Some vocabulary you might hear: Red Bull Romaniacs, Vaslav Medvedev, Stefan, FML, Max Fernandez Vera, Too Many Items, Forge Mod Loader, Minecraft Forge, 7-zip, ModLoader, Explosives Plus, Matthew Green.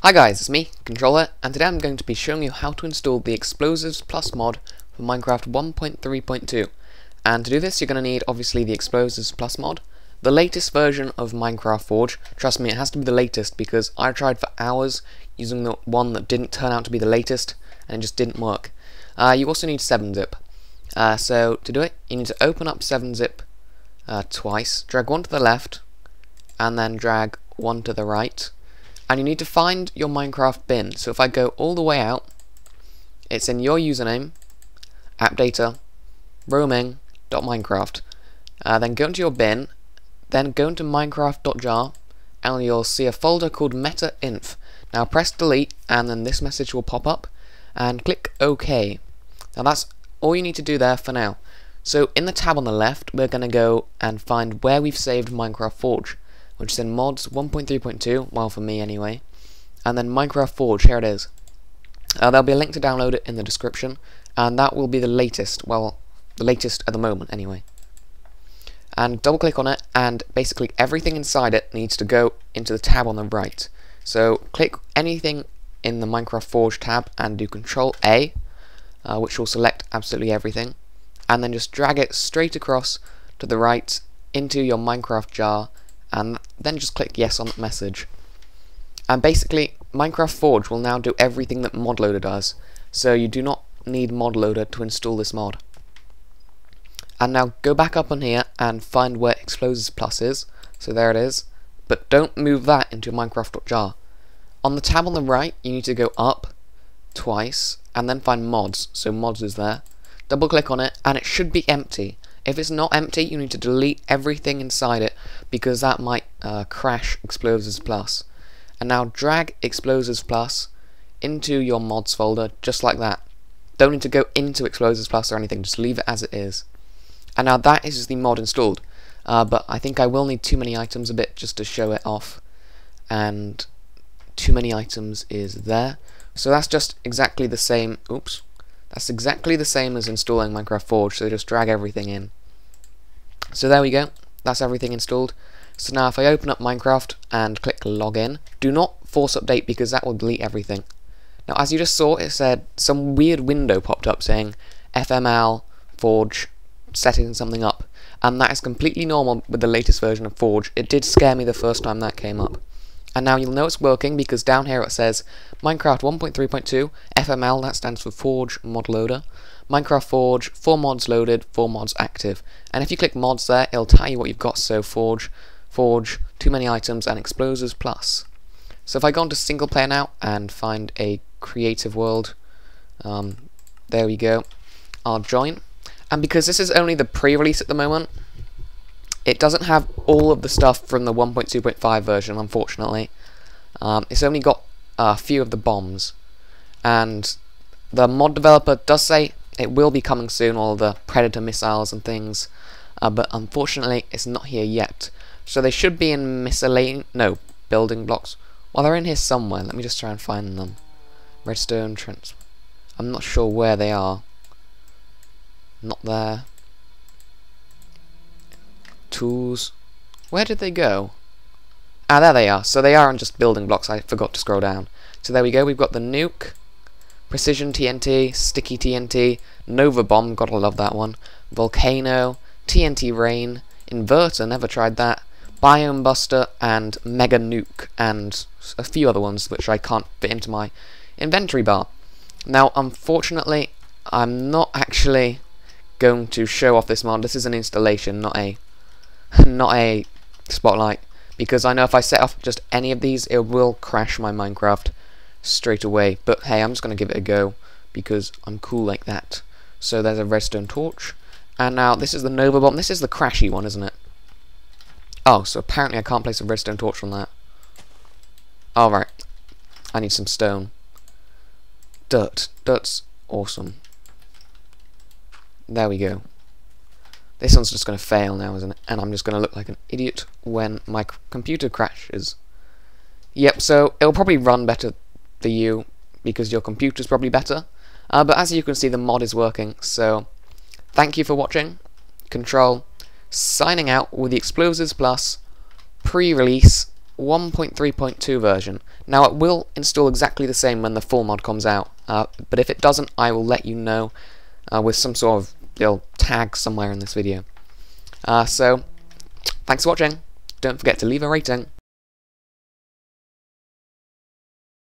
Hi guys, it's me, Controller, and today I'm going to be showing you how to install the Explosives Plus mod for Minecraft 1.3.2. And to do this, you're going to need, obviously, the Explosives Plus mod, the latest version of Minecraft Forge. Trust me, it has to be the latest, because I tried for hours using the one that didn't turn out to be the latest, and it just didn't work. You also need 7-zip. So, to do it, you need to open up 7-zip twice, drag one to the left, and then drag one to the right. And you need to find your Minecraft bin. So if I go all the way out, it's in your username, appdata, roaming.minecraft. Then go into your bin, then go into minecraft.jar, and you'll see a folder called meta-inf. Now press delete, and then this message will pop up, and click OK. Now that's all you need to do there for now. So in the tab on the left, we're going to go and find where we've saved Minecraft Forge, which is in mods 1.3.2, well, for me anyway, and then Minecraft Forge, here it is. There'll be a link to download it in the description, and that will be the latest, well, the latest at the moment anyway. And double click on it, and basically everything inside it needs to go into the tab on the right. So click anything in the Minecraft Forge tab and do Control A, which will select absolutely everything, and then just drag it straight across to the right into your Minecraft jar, and then just click yes on that message. And basically, Minecraft Forge will now do everything that ModLoader does, so you do not need ModLoader to install this mod. And now go back up on here and find where Explosives Plus is, so there it is, but don't move that into Minecraft.jar. On the tab on the right, you need to go up twice, and then find mods, so mods is there. Double click on it, and it should be empty. If it's not empty, you need to delete everything inside it, because that might crash Explosives Plus. And now drag Explosives Plus into your mods folder, just like that. Don't need to go into Explosives Plus or anything, just leave it as it is. And now that is the mod installed, but I think I will need Too Many Items a bit just to show it off. And Too Many Items is there. So that's just exactly the same, oops. That's exactly the same as installing Minecraft Forge, so just drag everything in. So there we go, that's everything installed. So now if I open up Minecraft and click login, do not force update because that will delete everything. Now as you just saw, it said some weird window popped up saying FML Forge setting something up, and that is completely normal with the latest version of Forge. It did scare me the first time that came up. And now you'll know it's working because down here it says Minecraft 1.3.2 FML, that stands for Forge Mod Loader, Minecraft Forge, 4 mods loaded, 4 mods active. And if you click mods there, it'll tell you what you've got, so Forge, Forge, Too Many Items, and Explosives Plus. So if I go on to single player now and find a creative world, there we go, I'll join. And because this is only the pre-release at the moment, it doesn't have all of the stuff from the 1.2.5 version, unfortunately. It's only got a few of the bombs. And the mod developer does say it will be coming soon, all the Predator missiles and things. But unfortunately, it's not here yet. So they should be in miscellaneous... no, building blocks. Well, they're in here somewhere. Let me just try and find them. Redstone, trans... I'm not sure where they are. Not there. Tools. Where did they go? Ah, there they are. So they are on just building blocks. I forgot to scroll down. So there we go. We've got the nuke, precision TNT, sticky TNT, Nova bomb. Gotta love that one. Volcano, TNT rain, inverter. Never tried that. Biome buster and mega nuke and a few other ones which I can't fit into my inventory bar. Now, unfortunately, I'm not actually going to show off this mod. This is an installation, not a spotlight, because I know if I set off just any of these it will crash my Minecraft straight away, but hey, I'm just going to give it a go because I'm cool like that. So there's a redstone torch, and now this is the Nova bomb. This is the crashy one, isn't it? Oh, so apparently I can't place a redstone torch on that. Alright, I need some stone. Dirt's awesome. There we go. This one's just going to fail now, isn't it? And I'm just going to look like an idiot when my computer crashes. Yep, so it'll probably run better for you because your computer's probably better. But as you can see, the mod is working. So thank you for watching. Control signing out with the Explosives Plus pre-release 1.3.2 version. Now it will install exactly the same when the full mod comes out, but if it doesn't, I will let you know with some sort of little tag somewhere in this video. So, thanks for watching, don't forget to leave a rating.